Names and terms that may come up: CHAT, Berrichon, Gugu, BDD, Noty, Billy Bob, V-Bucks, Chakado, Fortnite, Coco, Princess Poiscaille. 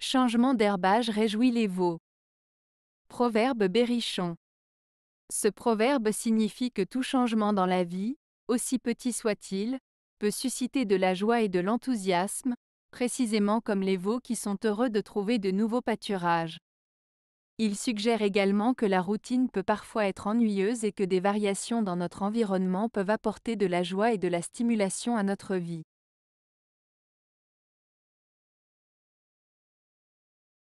Changement d'herbage réjouit les veaux. Proverbe Berrichon. Ce proverbe signifie que tout changement dans la vie, aussi petit soit-il, peut susciter de la joie et de l'enthousiasme, précisément comme les veaux qui sont heureux de trouver de nouveaux pâturages. Il suggère également que la routine peut parfois être ennuyeuse et que des variations dans notre environnement peuvent apporter de la joie et de la stimulation à notre vie.